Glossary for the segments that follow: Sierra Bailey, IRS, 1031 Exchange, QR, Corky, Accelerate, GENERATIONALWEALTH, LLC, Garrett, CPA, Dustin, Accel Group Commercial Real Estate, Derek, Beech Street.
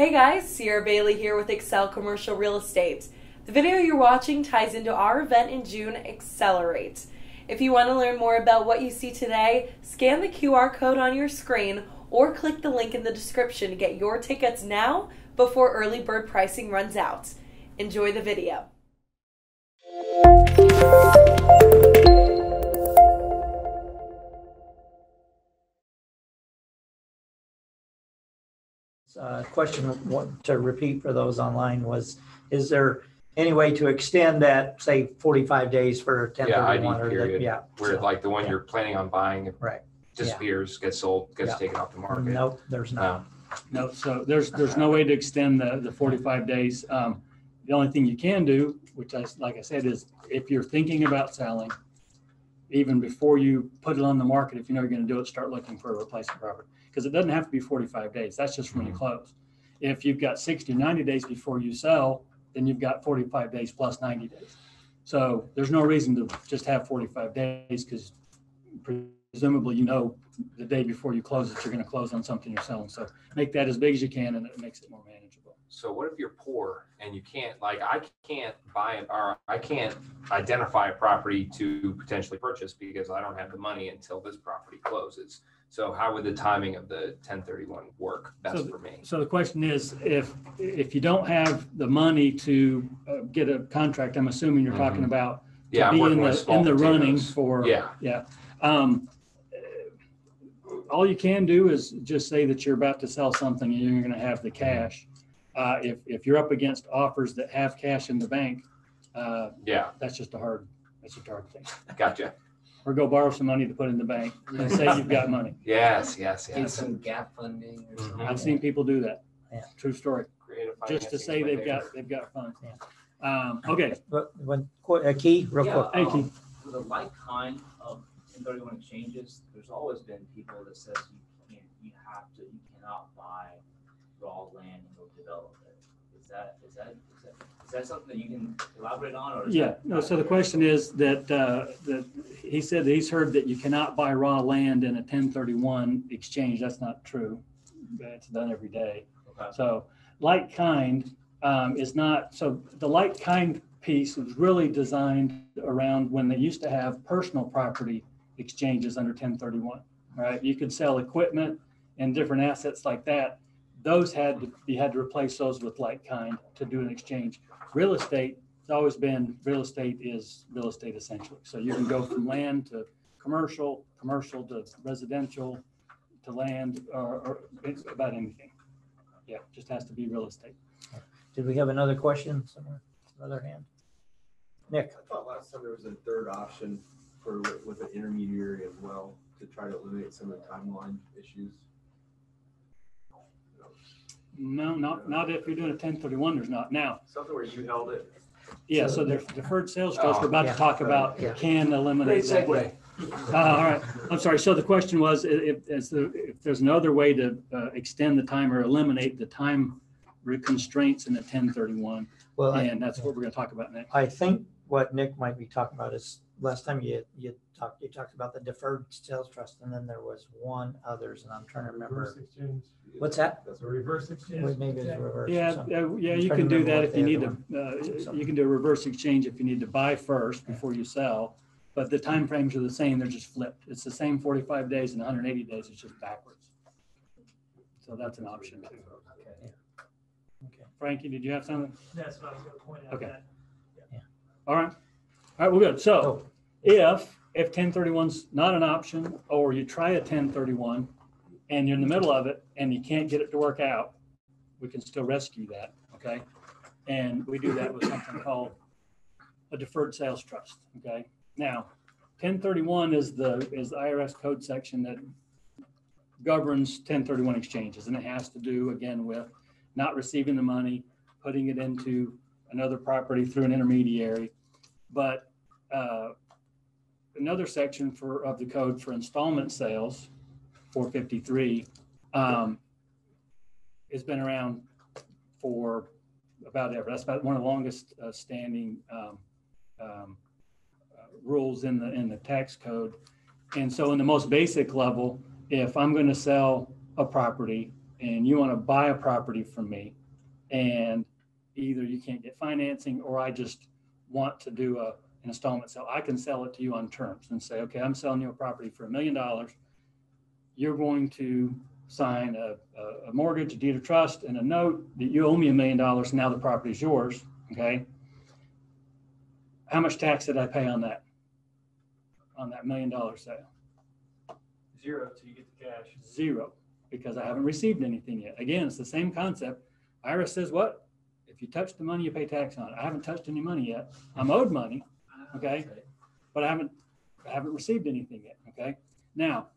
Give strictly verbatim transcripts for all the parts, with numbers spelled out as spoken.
Hey guys, Sierra Bailey here with Accel Commercial Real Estate. The video you're watching ties into our event in June, Accelerate. If you want to learn more about what you see today, scan the Q R code on your screen or click the link in the description to get your tickets now before early bird pricing runs out. Enjoy the video. Uh, question what to repeat for those online was, is there any way to extend that, say, forty-five days for ten thirty-one? Yeah, I D period. The, yeah, where so, like the one yeah. you're planning on buying right. disappears, yeah. gets sold, gets yeah. taken off the market. Nope, there's no. No, no so there's there's no way to extend the, the forty-five days. Um, the only thing you can do, which I, like I said, is if you're thinking about selling, even before you put it on the market, if you know you're going to do it, start looking for a replacement property, because it doesn't have to be forty-five days. That's just when you close. If you've got sixty, ninety days before you sell, then you've got forty-five days plus ninety days. So there's no reason to just have forty-five days, because presumably you know the day before you close that you're going to close on something you're selling. So make that as big as you can, and it makes it more manageable. So what if you're poor and you can't, like I can't buy an, or I can't identify a property to potentially purchase because I don't have the money until this property closes. So how would the timing of the ten thirty-one work best so, for me? So the question is, if if you don't have the money to uh, get a contract, I'm assuming you're mm-hmm. talking about to yeah, be in the, in the running for, yeah. yeah. Um, all you can do is just say that you're about to sell something and you're gonna have the cash. Uh, if, if you're up against offers that have cash in the bank, uh, yeah, that's just a hard, that's just a hard thing. Gotcha. Or go borrow some money to put in the bank and say you've got money. Yes, yes, yes. Get some gap funding. Or something. I've seen people do that. Yeah. True story. Creative Just to say they've got they've got funds. Yeah. Um, okay. But when a key, real yeah, quick. Um, key. For the like kind of ten thirty-one exchanges, there's always been people that says you can't, you have to, you cannot buy raw land and go develop it. Is that is that is that? Is that something that you can elaborate on? Or yeah, no, so the question is that, uh, that he said that he's heard that you cannot buy raw land in a ten thirty-one exchange. That's not true. It's done every day. Okay. So like kind um, is not, so the like kind piece was really designed around when they used to have personal property exchanges under ten thirty-one, right? You could sell equipment and different assets like that. Those had to, you had to replace those with like kind to do an exchange. Real estate, it's always been real estate is real estate essentially. So you can go from land to commercial, commercial to residential to land, or, or it's about anything. Yeah, just has to be real estate. Did we have another question somewhere? Another hand? Nick. I thought last time there was a third option for with an intermediary as well to try to eliminate some of the timeline issues. No, not not if you're doing a ten thirty-one. There's not now. Something where you held it. Yeah. So, so the deferred sales tax oh, we're about yeah, to talk about yeah. can eliminate that way. Uh, all right. I'm sorry. So the question was if, if, if there's another way to uh, extend the time or eliminate the time constraints in a ten thirty-one. Well, and I, that's what we're going to talk about next. I think what Nick might be talking about is last time you you talked you talked about the deferred sales trust, and then there was one others, and I'm trying to remember. What's that? That's a reverse exchange. Well, maybe it's reverse. Yeah, uh, yeah, you can do that if you need to. Uh, you can do a reverse exchange if you need to buy first before you sell, but the time frames are the same. They're just flipped. It's the same forty-five days and one hundred eighty days. It's just backwards. So that's an option too. Okay. Okay. Frankie, did you have something? That's what I was going to point out. Okay. That. Yeah. Yeah. All right. All right. Well, good. So, if if ten thirty-one's not an option, or you try a ten thirty-one and you're in the middle of it and you can't get it to work out, we can still rescue that, okay? And we do that with something called a deferred sales trust, okay? Now, ten thirty-one is the is the I R S code section that governs ten thirty-one exchanges, and it has to do again with not receiving the money, putting it into another property through an intermediary, but uh, another section for of the code for installment sales, four fifty-three, um, has been around for about ever. That's about one of the longest uh, standing um, um, uh, rules in the in the tax code. And so, in the most basic level, if I'm going to sell a property and you want to buy a property from me, and either you can't get financing or I just want to do a, an installment sale, I can sell it to you on terms and say, okay, I'm selling you a property for a million dollars. You're going to sign a, a mortgage, a deed of trust, and a note that you owe me a million dollars. Now the property is yours. Okay. How much tax did I pay on that, on that million dollar sale? Zero till you get the cash. Zero, because I haven't received anything yet. Again, it's the same concept. I R S says what? If you touch the money, you pay tax on it. I haven't touched any money yet. I'm owed money, okay? But I haven't, I haven't received anything yet, okay? Now,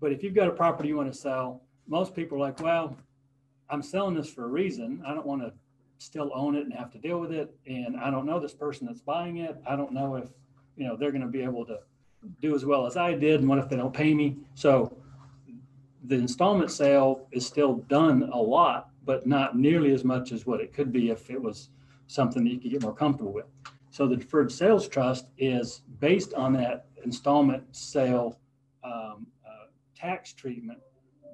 but if you've got a property you want to sell, most people are like, well, I'm selling this for a reason. I don't want to still own it and have to deal with it. And I don't know this person that's buying it. I don't know if, you know, they're going to be able to do as well as I did. And what if they don't pay me? So the installment sale is still done a lot, but not nearly as much as what it could be if it was something that you could get more comfortable with. So the deferred sales trust is based on that installment sale um, uh, tax treatment,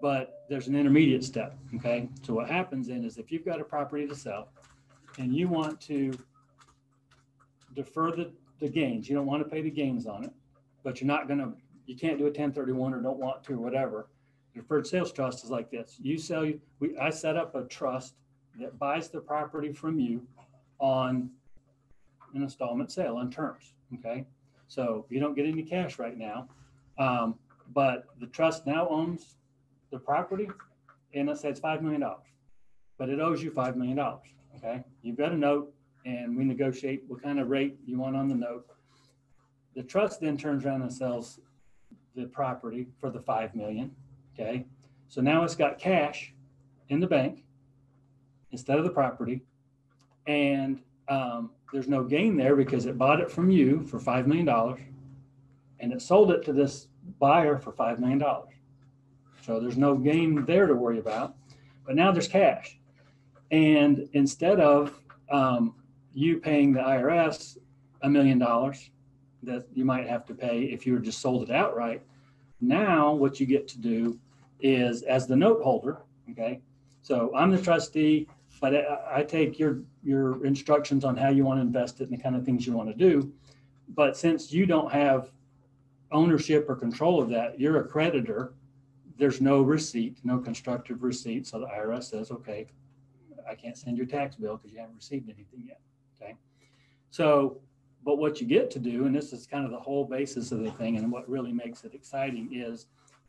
but there's an intermediate step, okay? So what happens then is if you've got a property to sell and you want to defer the, the gains, you don't want to pay the gains on it, but you're not gonna, you can't do a ten thirty-one or don't want to or whatever. Deferred sales trust is like this. You sell, we, I set up a trust that buys the property from you on an installment sale on terms, okay? So you don't get any cash right now, um, but the trust now owns the property, and let's say it's five million dollars, but it owes you five million dollars, okay? You've got a note, and we negotiate what kind of rate you want on the note. The trust then turns around and sells the property for the five million dollars. Okay, so now it's got cash in the bank instead of the property, and um, there's no gain there because it bought it from you for five million dollars and it sold it to this buyer for five million dollars. So there's no gain there to worry about, but now there's cash. And instead of um, you paying the I R S a million dollars that you might have to pay if you were just sold it outright, now what you get to do is as the note holder, okay, so I'm the trustee, but I, I take your your instructions on how you want to invest it and the kind of things you want to do. But since you don't have ownership or control of that, you're a creditor, there's no receipt, no constructive receipt. So the I R S says, okay, I can't send your tax bill because you haven't received anything yet, okay? So but what you get to do, and this is kind of the whole basis of the thing and what really makes it exciting, is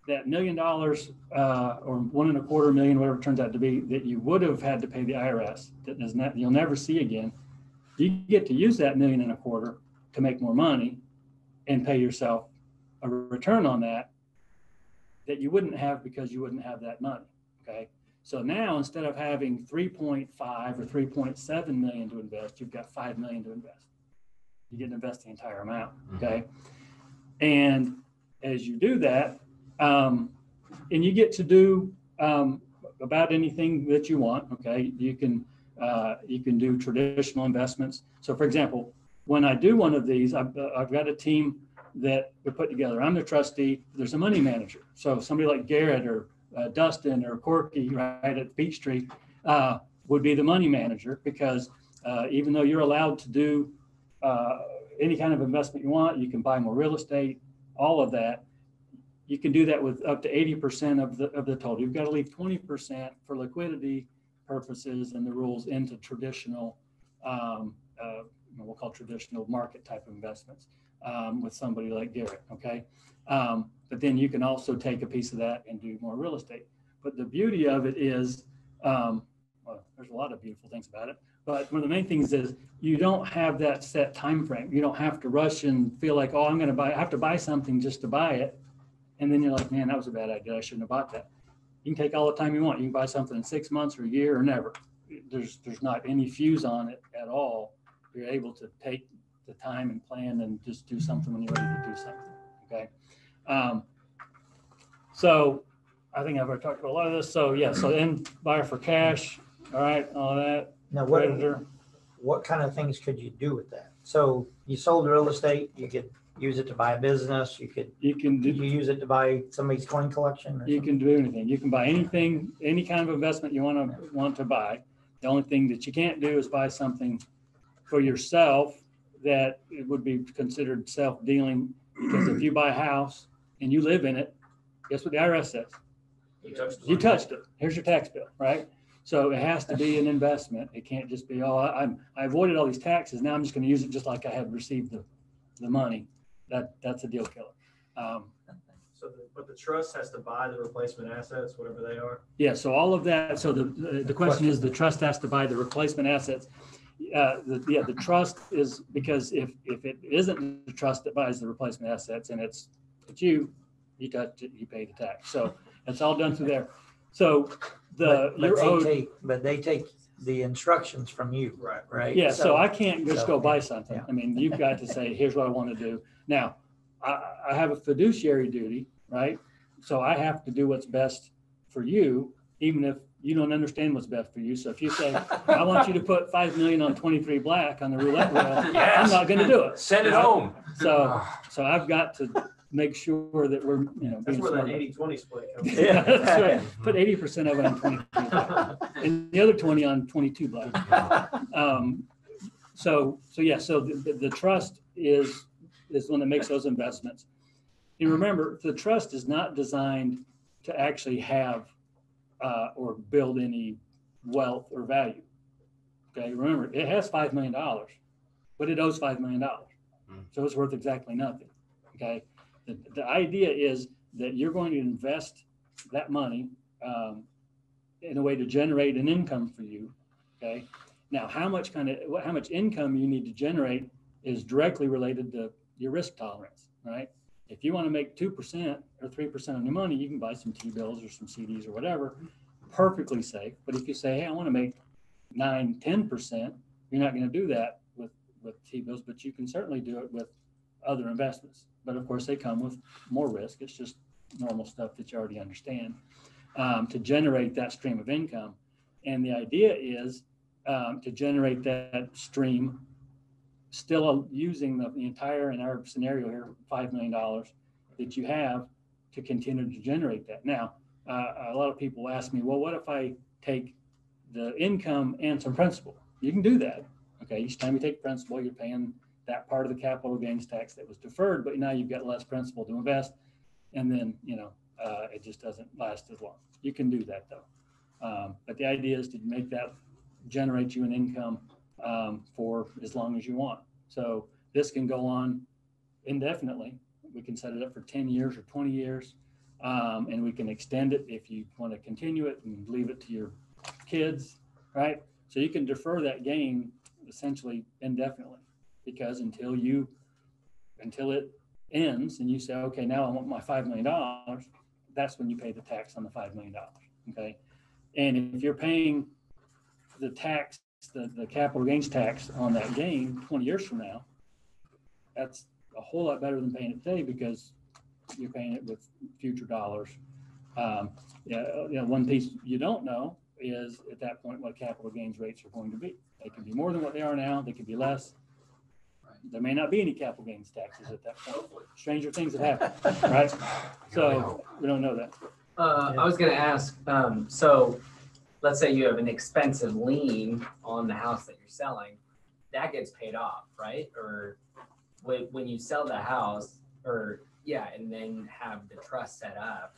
that million dollars uh, or one and a quarter million, whatever it turns out to be, that you would have had to pay the I R S, that is not, you'll never see again. You get to use that million and a quarter to make more money and pay yourself a return on that that you wouldn't have because you wouldn't have that money, okay? So now instead of having three point five or three point seven million to invest, you've got five million to invest. You get to invest the entire amount, okay? And as you do that, um, and you get to do um, about anything that you want, okay? You can uh, you can do traditional investments. So for example, when I do one of these, I've, uh, I've got a team that we put together. I'm the trustee, there's a money manager. So somebody like Garrett or uh, Dustin or Corky, right, at Beech Street uh, would be the money manager, because uh, even though you're allowed to do Uh, any kind of investment you want, you can buy more real estate, all of that. You can do that with up to eighty percent of the of the total. You've got to leave twenty percent for liquidity purposes and the rules into traditional, um, uh, we'll call traditional market type of investments um, with somebody like Derek, okay? Um, but then you can also take a piece of that and do more real estate. But the beauty of it is, um, well, there's a lot of beautiful things about it, but one of the main things is you don't have that set time frame. You don't have to rush and feel like, oh, I'm going to buy, I have to buy something just to buy it. And then you're like, man, that was a bad idea. I shouldn't have bought that. You can take all the time you want. You can buy something in six months or a year or never. There's, there's not any fuse on it at all. You're able to take the time and plan and just do something when you're ready to do something. Okay. Um, so I think I've already talked about a lot of this. So yeah, so then buyer for cash. All right. All that. Now, what, what kind of things could you do with that? So you sold real estate, you could use it to buy a business. You could, you can do, you use it to buy somebody's coin collection. Or you something. Can do anything. You can buy anything, any kind of investment you want to want to buy. The only thing that you can't do is buy something for yourself that it would be considered self-dealing, because if you buy a house and you live in it, guess what the I R S says? You touched it. You touched it. Here's your tax bill, right? So it has to be an investment. It can't just be, oh, I, I'm, I avoided all these taxes. Now I'm just going to use it just like I have received the, the money. That that's a deal killer. Um, so, the, but the trust has to buy the replacement assets, whatever they are. Yeah. So all of that. So the the, the, the question, question is, the trust has to buy the replacement assets. Uh, the, yeah. The trust is, because if if it isn't the trust that buys the replacement assets, and it's it's you, you touch it, you pay the tax. So it's all done through there. So the but, you're but, they owed, take, but they take the instructions from you, right? Right. Yeah. So, so I can't just so, go buy something. Yeah. I mean, you've got to say, here's what I want to do. Now, I, I have a fiduciary duty, right? So I have to do what's best for you, even if you don't understand what's best for you. So if you say, I want you to put five million on twenty-three black on the roulette wheel, yes. I'm not going to do it. Send it right? home. So, so I've got to make sure that we're, you know, that's where that eighty twenty split comes. Yeah, that's right. Put eighty percent of it on twenty-three black and the other twenty on twenty-two black. Um, so, so yeah, so the, the trust is is one that makes those investments. And remember, the trust is not designed to actually have uh, or build any wealth or value. Okay, remember, it has five million dollars, but it owes five million dollars. So it's worth exactly nothing, okay? The, the idea is that you're going to invest that money um, in a way to generate an income for you, okay? Now, how much kind of, how much income you need to generate is directly related to your risk tolerance, right? If you want to make two percent or three percent on your money, you can buy some T-bills or some C Ds or whatever, perfectly safe. But if you say, hey, I want to make nine, ten percent, you're not going to do that with, with T-bills, but you can certainly do it with other investments. But of course, they come with more risk. It's just normal stuff that you already understand um, to generate that stream of income. And the idea is um, to generate that stream still using the, the entire, in our scenario here, five million dollars that you have to continue to generate that. Now, uh, a lot of people ask me, well, what if I take the income and some principal? You can do that. Okay, each time you take principal, you're paying that part of the capital gains tax that was deferred, but now you've got less principal to invest. And then, you know, uh, it just doesn't last as long. You can do that though. Um, but the idea is to make that generate you an income um, for as long as you want. So this can go on indefinitely. We can set it up for ten years or twenty years, um, and we can extend it if you want to continue it and leave it to your kids, right? So you can defer that gain essentially indefinitely, because until you, until it ends and you say, okay, now I want my five million dollars, that's when you pay the tax on the five million dollars, okay? And if you're paying the tax, the, the capital gains tax on that gain twenty years from now, that's a whole lot better than paying it today, because you're paying it with future dollars. Um, yeah, you know, one piece you don't know is at that point what capital gains rates are going to be. They could be more than what they are now. They could be less. There may not be any capital gains taxes at that point. Stranger things have happened, right? So we don't know that. Uh, yeah. I was going to ask, um, so let's say you have an expensive lien on the house that you're selling, that gets paid off, right? Or when you sell the house, or yeah, and then have the trust set up,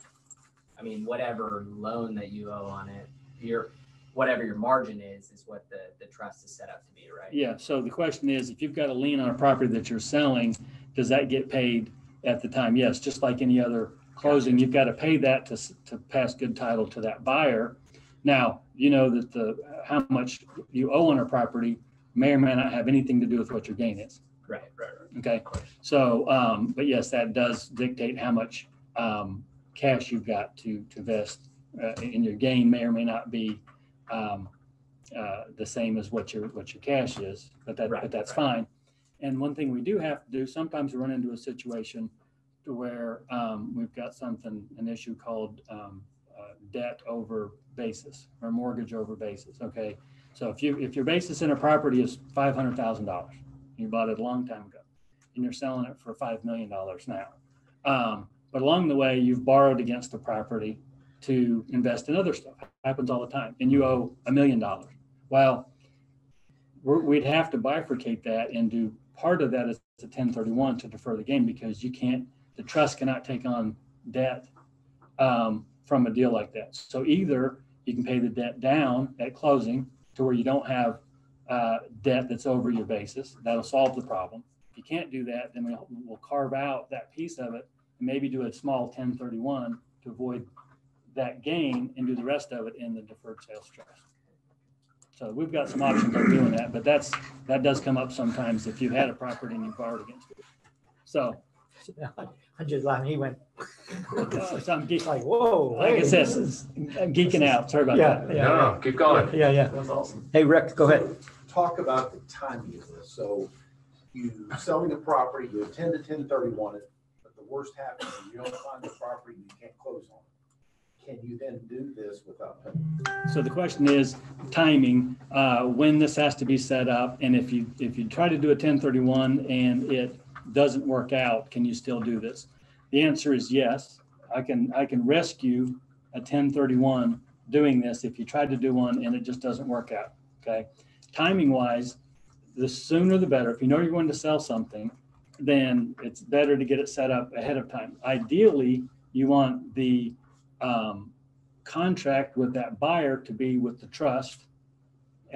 I mean, whatever loan that you owe on it, your whatever your margin is, is what the, the trust is set up to be, right? Yeah, so the question is, if you've got a lien on a property that you're selling, does that get paid at the time? Yes, just like any other closing, you've got to pay that to, to pass good title to that buyer. Now, you know that the how much you owe on a property may or may not have anything to do with what your gain is. Right, right, right. Okay, so, um, but yes, that does dictate how much um, cash you've got to to invest, uh, and your gain may or may not be um, uh, the same as what your what your cash is. But that right, but that's right. Fine. And one thing we do have to do, sometimes we run into a situation to where um, we've got something, an issue called um, uh, debt over basis or mortgage over basis. Okay, so if you if your basis in a property is five hundred thousand dollars, you bought it a long time ago, and you're selling it for five million dollars now. Um, but along the way, you've borrowed against the property to invest in other stuff. It happens all the time. And you owe a million dollars. Well, we're, we'd have to bifurcate that and do part of that as a ten thirty-one to defer the gain, because you can't, the trust cannot take on debt um, from a deal like that. So either you can pay the debt down at closing to where you don't have uh, debt that's over your basis. That'll solve the problem. If you can't do that, then we'll, we'll carve out that piece of it and maybe do a small ten thirty-one to avoid that gain and do the rest of it in the deferred sales trust. So we've got some options on doing that, but that's that does come up sometimes if you had a property and you borrowed against it. So I just like he went. Uh, so I'm geek, like whoa! Like hey, I said, is, I'm geeking is, out. Sorry about yeah, that. Yeah, no, yeah. Keep going. Yeah, yeah. That's awesome. Hey, Rick, go so ahead. Talk about the timing of this. So you selling the property, you intend to ten thirty-one it, but the worst happens, you don't find the property, you can't close on it. Can you then do this without paying? So the question is timing, uh, when this has to be set up, and if you if you try to do a ten thirty-one and it doesn't work out, can you still do this? The answer is yes. I can I can rescue a ten thirty-one doing this if you tried to do one and it just doesn't work out. Okay, timing wise, the sooner the better. If you know you're going to sell something, then it's better to get it set up ahead of time. Ideally, you want the Um, contract with that buyer to be with the trust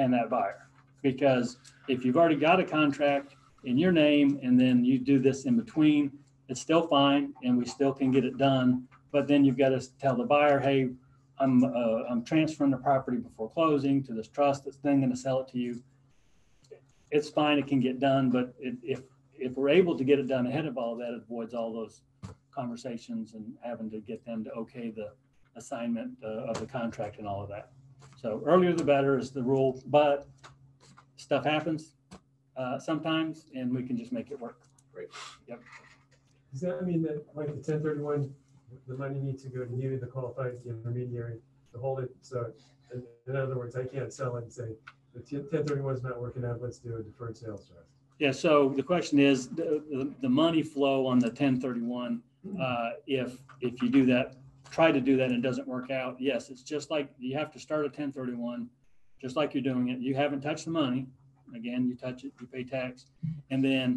and that buyer, because if you've already got a contract in your name and then you do this in between, it's still fine and we still can get it done. But then you've got to tell the buyer, hey, I'm uh, I'm transferring the property before closing to this trust that's then going to sell it to you. It's fine, it can get done, but it, if if we're able to get it done ahead of all that, it avoids all those conversations and having to get them to okay the assignment uh, of the contract and all of that. So earlier the better is the rule, but stuff happens uh, sometimes and we can just make it work. Great. Yep. Does that mean that like the ten thirty-one, the money needs to go to you, the qualified intermediary, to hold it? So in, in other words, I can't sell it and say, the ten thirty-one is not working out, let's do a deferred sales trust. Yeah, so the question is the, the, the money flow on the ten thirty-one. Uh, if if you do that, try to do that and it doesn't work out, yes, it's just like you have to start a ten thirty-one, just like you're doing it. You haven't touched the money. Again, you touch it, you pay tax. And then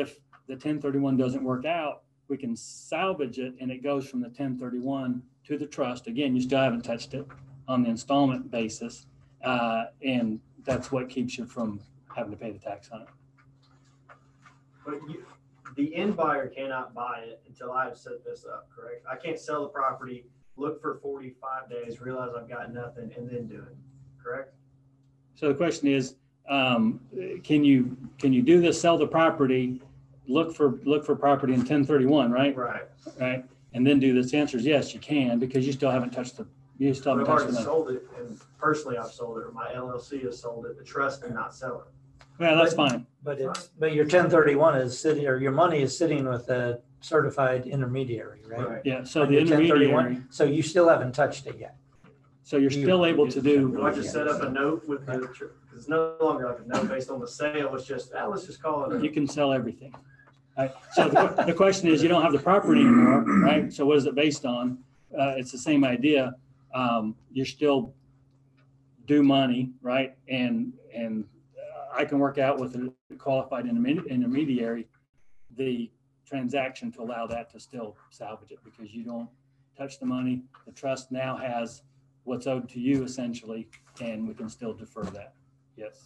if the ten thirty-one doesn't work out, we can salvage it and it goes from the ten thirty-one to the trust. Again, you still haven't touched it on the installment basis. Uh, and that's what keeps you from having to pay the tax on it. But you, the end buyer cannot buy it until I have set this up, correct? I can't sell the property, look for forty-five days, realize I've got nothing, and then do it, correct? So the question is, um, can you can you do this, sell the property, look for look for property in ten thirty-one, right? Right. Right. And then do this. The answer is yes, you can, because you still haven't touched the you still haven't touched the money. I've already sold it, and personally I've sold it. My L L C has sold it. The trust did not sell it. Yeah, that's but, fine. But it's but your ten thirty-one is sitting, or your money is sitting with a certified intermediary, right? Right. Yeah. So and the intermediary. So you still haven't touched it yet. So you're you, still able to do. Do I just set up a note with the? Because it's no longer like a note based on the sale. It's just ah, let's just call it. You can sell everything. Right. So the, the question is, you don't have the property anymore, right? So what is it based on? Uh, it's the same idea. Um, you're still due money, right? And and. I can work out with a qualified intermediary the transaction to allow that to still salvage it, because you don't touch the money. The trust now has what's owed to you essentially, and we can still defer that. Yes.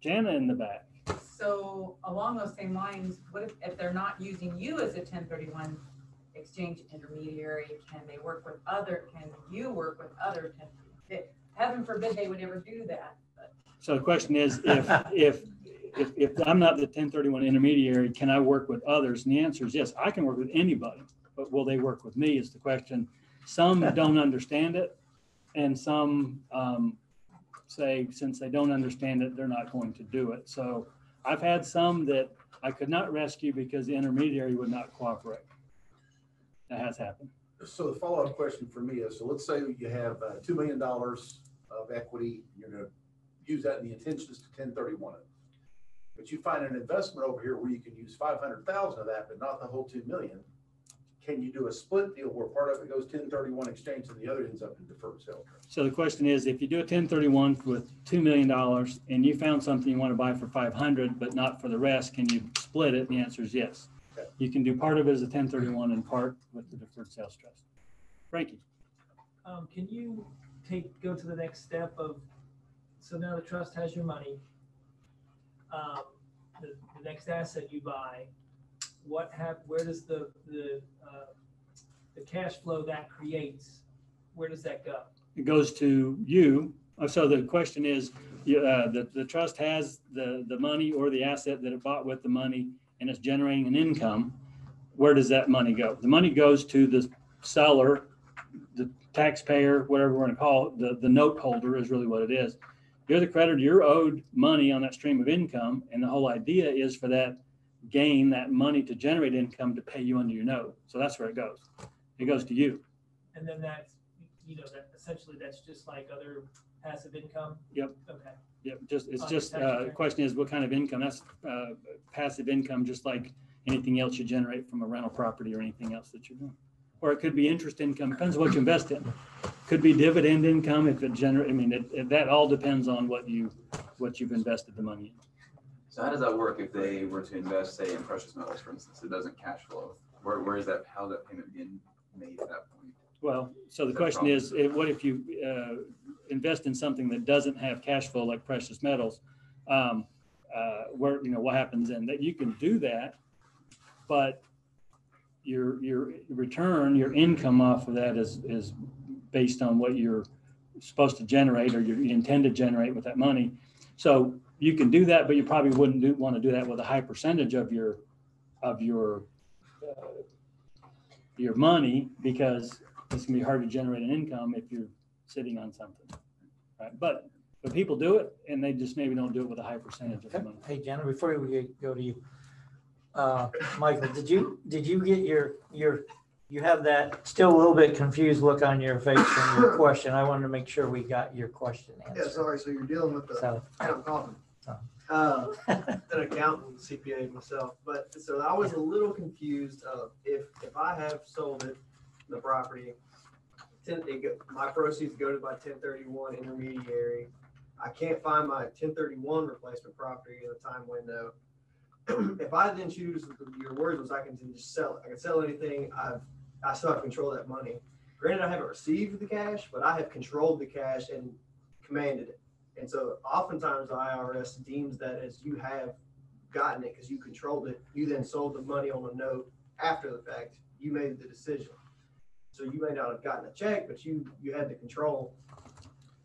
Jana in the back. So along those same lines, what if, if they're not using you as a ten thirty-one exchange intermediary, can they work with other, can you work with other ten thirty-one? Heaven forbid they would ever do that. So the question is, if, if if if I'm not the ten thirty-one intermediary, can I work with others? And the answer is yes, I can work with anybody, but will they work with me is the question. Some don't understand it, and some um, say since they don't understand it, they're not going to do it. So I've had some that I could not rescue because the intermediary would not cooperate. That has happened. So the follow-up question for me is, so let's say you have uh, two million dollars of equity, you're going to use that in the intentions to ten thirty-one it. but you find an investment over here where you can use five hundred thousand of that, but not the whole two million. Can you do a split deal where part of it goes ten thirty-one exchange and the other ends up in deferred sales? So the question is, if you do a ten thirty-one with two million dollars and you found something you want to buy for five hundred, but not for the rest, can you split it? The answer is yes. Okay. You can do part of it as a ten thirty-one and part with the deferred sales trust. Frankie. Um, can you take, go to the next step of, so now the trust has your money, um, the, the next asset you buy, what have, where does the the uh, the cash flow that creates, where does that go? It goes to you. So the question is, uh, the the trust has the the money or the asset that it bought with the money, and it's generating an income. Where does that money go? The money goes to the seller, the taxpayer, whatever we're going to call it. The the note holder is really what it is. You're the creditor. You're owed money on that stream of income, and the whole idea is for that gain, that money to generate income to pay you under your note. So that's where it goes. It goes to you. And then that's, you know, that essentially that's just like other passive income. Yep. Okay. Yep. Just it's on just uh, the question is what kind of income. That's uh, passive income, just like anything else you generate from a rental property or anything else that you're doing. Or it could be interest income. Depends on what you invest in. Could be dividend income if it generate. I mean, it, it, that all depends on what you what you've invested the money in. So how does that work if they were to invest, say, in precious metals, for instance? It doesn't cash flow. Where, where is that? How that payment being made at that point? Well, so the question is, if, what if you uh, invest in something that doesn't have cash flow, like precious metals? Um, uh, where you know what happens in that? You can do that, but your your return, your income off of that is is based on what you're supposed to generate or you intend to generate with that money. So you can do that, but you probably wouldn't do, want to do that with a high percentage of your of your uh, your money, because it's gonna be hard to generate an income if you're sitting on something. Right? But but people do it, and they just maybe don't do it with a high percentage of the money. Hey, Jenna, before we go to you, uh, Michael, did you did you get your your you have that still a little bit confused look on your face from your question? I wanted to make sure we got your question answered. Yeah, sorry. So you're dealing with the so, coffin. Oh. Uh, an accountant, C P A myself, but so I was a little confused of if if I have sold it, the property, ten, it go, my proceeds go to my ten thirty-one intermediary. I can't find my ten thirty-one replacement property in a time window. If I then choose, your words was I can just sell it. I can sell anything. I've I still have control of that money. Granted, I haven't received the cash, but I have controlled the cash and commanded it. And so oftentimes the I R S deems that as you have gotten it because you controlled it, you then sold the money on a note after the fact, you made the decision. So you may not have gotten a check, but you you had the control.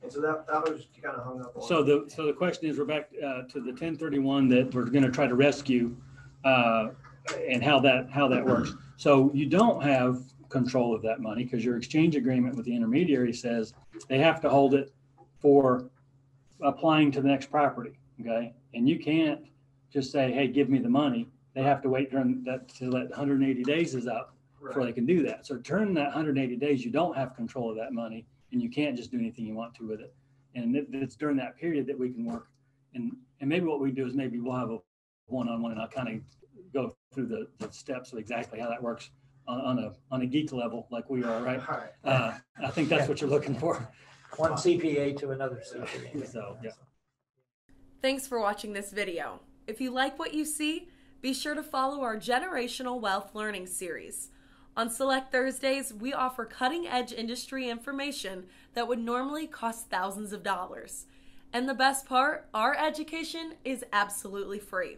And so that, that was kind of hung up on. So the, so the question is, we're back uh, to the ten thirty-one that we're going to try to rescue uh, and how that, how that works. So you don't have control of that money because your exchange agreement with the intermediary says they have to hold it for applying to the next property, okay? And you can't just say, hey, give me the money. They have to wait during that to let one hundred eighty days is up right. Before they can do that. So during that one hundred eighty days, you don't have control of that money and you can't just do anything you want to with it. And it, it's during that period that we can work. And, and maybe what we do is maybe we'll have a one-on-one and I'll kind of go through the, the steps of exactly how that works on, on a on a geek level like we are, right? All right. Uh, I think that's what you're looking for. One C P A to another C P A. So, yeah. Thanks for watching this video. If you like what you see, be sure to follow our Generational Wealth Learning Series. On select Thursdays, we offer cutting-edge industry information that would normally cost thousands of dollars. And the best part, our education is absolutely free.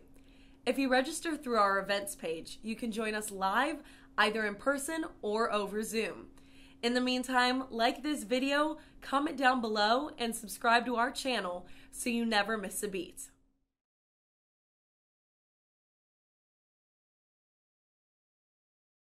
If you register through our events page, you can join us live, either in person or over Zoom. In the meantime, like this video, comment down below, and subscribe to our channel so you never miss a beat.